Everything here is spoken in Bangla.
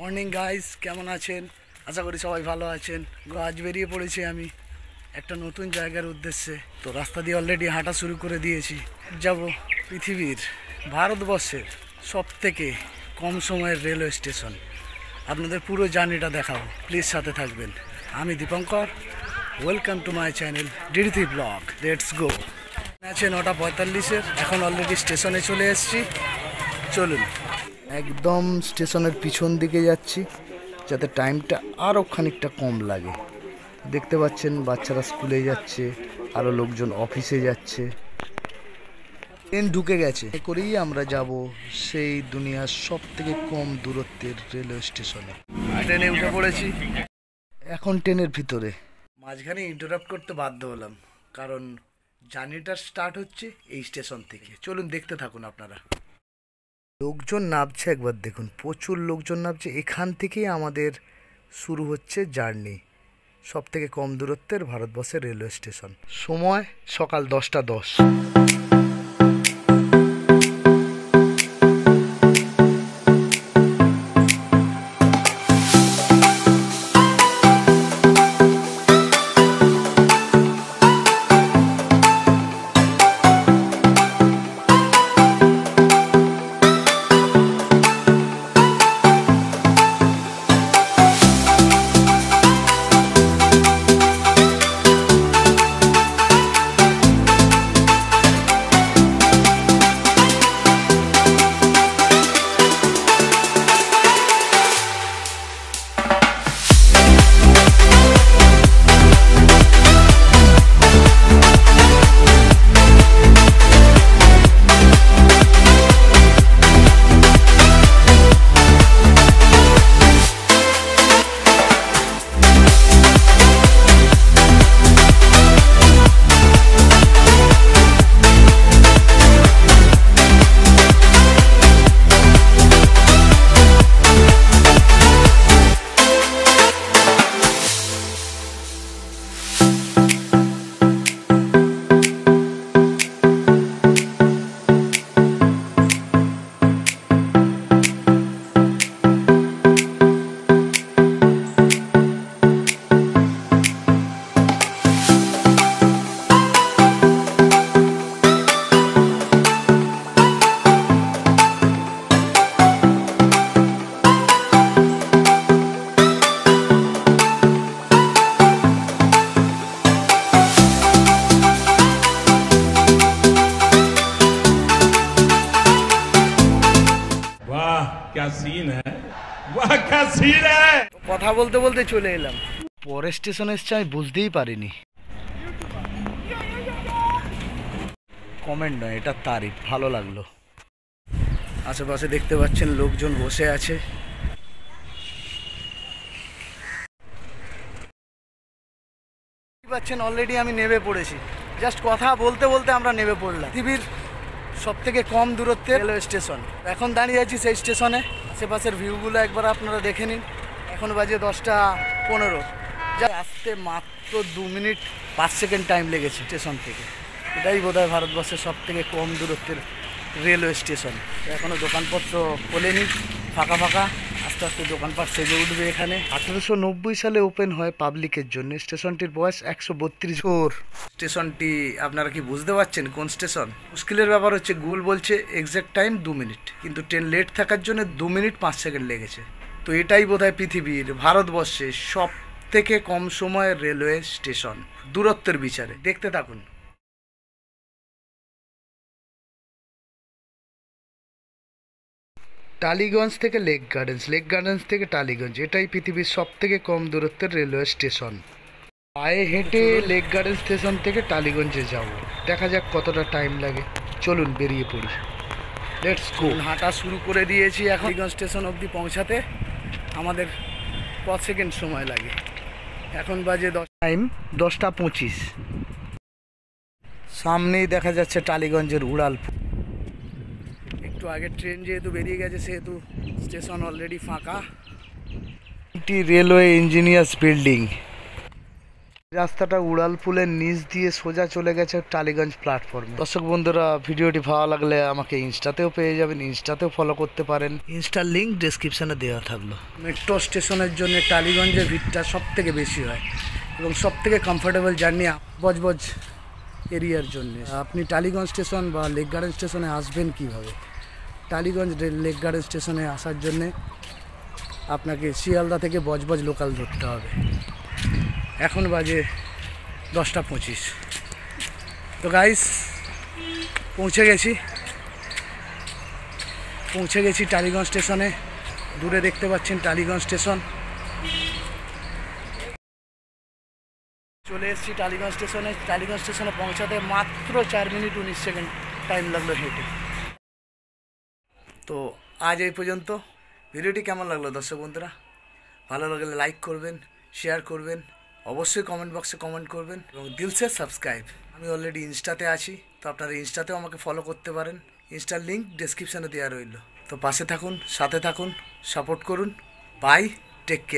মর্নিং গাইস, কেমন আছেন? আশা করি সবাই ভালো আছেন। আজ বেরিয়ে পড়েছি আমি একটা নতুন জায়গার উদ্দেশ্যে। তো রাস্তা দিয়ে অলরেডি হাঁটা শুরু করে দিয়েছি। যাব পৃথিবীর, ভারতবর্ষের সবথেকে কম সময়ের রেলওয়ে স্টেশন। আপনাদের পুরো জার্নিটা দেখাবো, প্লিজ সাথে থাকবেন। আমি Dipankar, welcome to my channel DD3 blog. Let's go. আছে 9:45, এখন অলরেডি স্টেশনে চলে এসেছি। চলুন একদম স্টেশনের পিছন দিকে যাচ্ছি যাতে টাইমটা আরও খানিকটা কম লাগে। দেখতে পাচ্ছেন বাচ্চারা স্কুলে যাচ্ছে, আরও লোকজন অফিসে যাচ্ছে। ট্রেন ঢুকে গেছে, এ করেই আমরা যাব সেই দুনিয়ার সব থেকে কম দূরত্বের রেলওয়ে স্টেশনে। ট্রেনে উঠে পড়েছি, এখন ট্রেনের ভিতরে। মাঝখানে ইন্টারাপ্ট করতে বাধ্য হলাম কারণ জার্নিটা স্টার্ট হচ্ছে এই স্টেশন থেকে। চলুন দেখতে থাকুন আপনারা। লোকজন নামছে, একবার দেখুন প্রচুর লোকজন নামছে। এখান থেকেই আমাদের শুরু হচ্ছে জার্নি, সব থেকে কম দূরত্বের ভারতবর্ষের রেলওয়ে স্টেশন। সময় সকাল 10:10। কথা বলতে বলতে চলে এলাম, পরের স্টেশনে এসেছি। আমি বুঝতেই পারিনি। কমেন্ট নয়, এটা তারিফ, ভালো লাগলো। আশেপাশে দেখতে পাচ্ছেন লোকজন বসে আছে। পাচ্ছেন অলরেডি আমি নেমে পড়েছি, জাস্ট কথা বলতে বলতে আমরা নেমে পড়লাম। পৃথিবীর সব থেকে কম দূরত্বের রেলওয়ে স্টেশন। এখন দাঁড়িয়ে আছি সেই স্টেশনে। আশেপাশের ভিউগুলো একবার আপনারা দেখে নিন। এখন বাজে 10:15। যা আসতে মাত্র 2 মিনিট 5 সেকেন্ড টাইম লেগেছে স্টেশন থেকে। এটাই বোধহয় ভারতবর্ষের সব থেকে কম দূরত্বের রেলওয়ে স্টেশন। এখনও দোকানপত্র খোলেনি, ফাঁকা ফাঁকা। আস্তে আস্তে দোকানপাট সেজে উঠবে। এখানে 1890 সালে ওপেন হয় পাবলিকের জন্য। স্টেশনটির বয়স 132 বছর। স্টেশনটি আপনারা কি বুঝতে পারছেন কোন স্টেশন? মুশকিলের ব্যাপার হচ্ছে গুগল বলছে এক্স্যাক্ট টাইম 2 মিনিট, কিন্তু ট্রেন লেট থাকার জন্য 2 মিনিট 5 সেকেন্ড লেগেছে। তো এটাই বোধহয় পৃথিবীর, ভারতবর্ষের সব থেকে কম সময়ের রেলওয়ে স্টেশন দূরত্বের বিচারে। দেখতে থাকুন। টালিগঞ্জ থেকে লেক গার্ডেন্স, লেক গার্ডেন্স থেকে টালিগঞ্জ, এটাই পৃথিবীর সব থেকে কম দূরত্বের রেলওয়ে স্টেশন। পায়ে হেঁটে লেক গার্ডেন্স স্টেশন থেকে টালিগঞ্জে যাব। দেখা যাক কতটা টাইম লাগে। চলুন বেরিয়ে পড়ি। Let's go. হাঁটা শুরু করে দিয়েছি। এখন টালিগঞ্জ স্টেশন অবধি পৌঁছাতে আমাদের 5 সেকেন্ড সময় লাগে। এখন বাজে 10, টাইম 10:25। সামনেই দেখা যাচ্ছে টালিগঞ্জের উড়ালপুর। একটু আগে ট্রেন যেহেতু বেরিয়ে গেছে সেহেতু স্টেশন অলরেডি ফাঁকা। এটি রেলওয়ে ইঞ্জিনিয়ার্স বিল্ডিং। রাস্তাটা উড়ালপুলের নিচ দিয়ে সোজা চলে গেছে টালিগঞ্জ প্ল্যাটফর্মে। দর্শক বন্ধুরা, ভিডিওটি ভালো লাগলে আমাকে ইনস্টাতেও পেয়ে যাবেন, ইনস্টাতেও ফলো করতে পারেন, ইনস্টার লিঙ্ক ডেসক্রিপশানে দেওয়া থাকলো। মেট্রো স্টেশনের জন্য টালিগঞ্জের ভিড়টা সব থেকে বেশি হয় এবং সব থেকে কমফোর্টেবল জার্নি বজবজ এরিয়ার জন্য। আপনি টালিগঞ্জ স্টেশন বা লেক গার্ডেন স্টেশনে আসবেন কীভাবে? টালিগঞ্জ লেক গার্ডেন স্টেশনে আসার জন্যে আপনাকে শিয়ালদা থেকে বজবজ লোকাল ধরতে হবে। এখন বাজে 10:25। তো গাইস, পৌঁছে গেছি টালিগঞ্জ স্টেশনে। দূরে দেখতে পাচ্ছেন টালিগঞ্জ স্টেশন। চলে এসেছি টালিগঞ্জ স্টেশনে। টালিগঞ্জ স্টেশনে পৌঁছাতে মাত্র 4 মিনিট 19 সেকেন্ড টাইম লাগলো হেঁটে। তো আজ এই পর্যন্ত। ভিডিওটি কেমন লাগলো দর্শক বন্ধুরা? ভালো লাগলে লাইক করবেন, শেয়ার করবেন, অবশ্যই কমেন্ট বক্সে কমেন্ট করবেন এবং দিলসে সাবস্ক্রাইব। আমি অলরেডি ইনস্টাতে আছি, তো আপনারা ইনস্টাতেও আমাকে ফলো করতে পারেন, ইনস্টার লিঙ্ক ডেসক্রিপশানে দেওয়া রইল। তো পাশে থাকুন, সাথে থাকুন, সাপোর্ট করুন। Bye, take care.